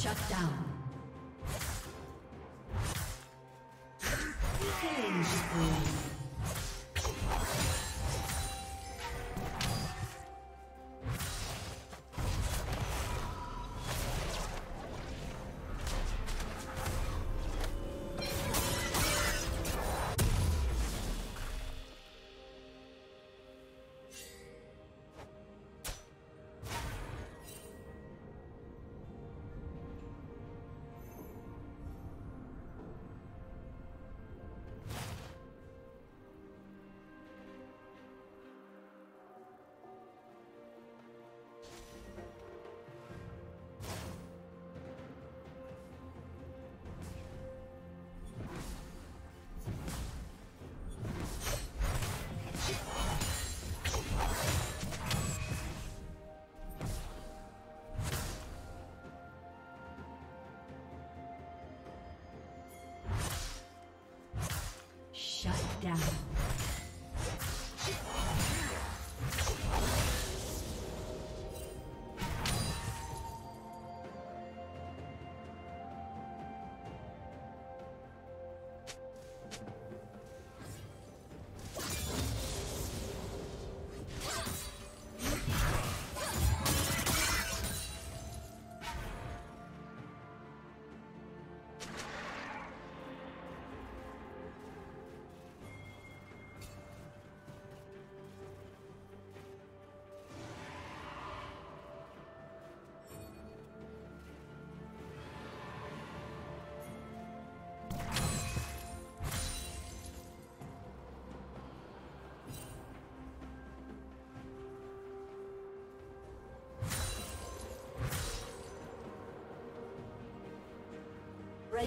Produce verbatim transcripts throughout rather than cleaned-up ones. Shut down. Killing spree. Shut down. Red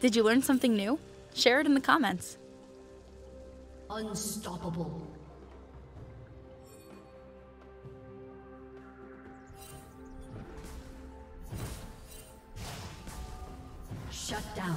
Did you learn something new? Share it in the comments. Unstoppable. Shut down.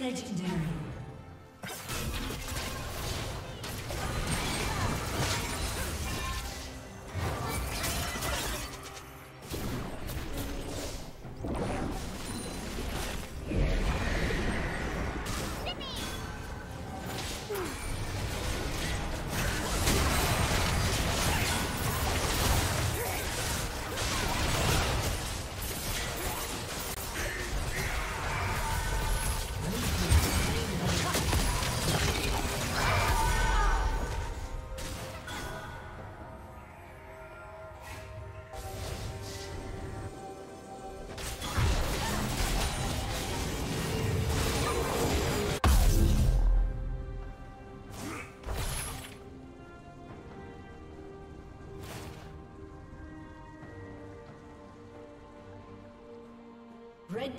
Legendary. Red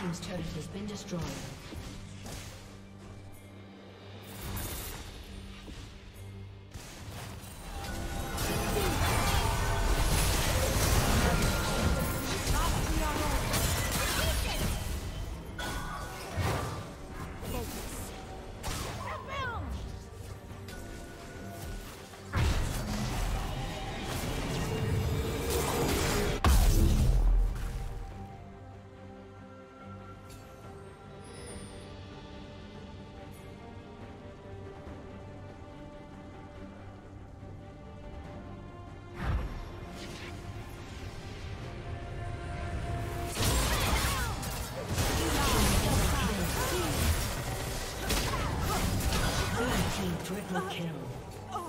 Team's turret has been destroyed. Triple kill. Oh.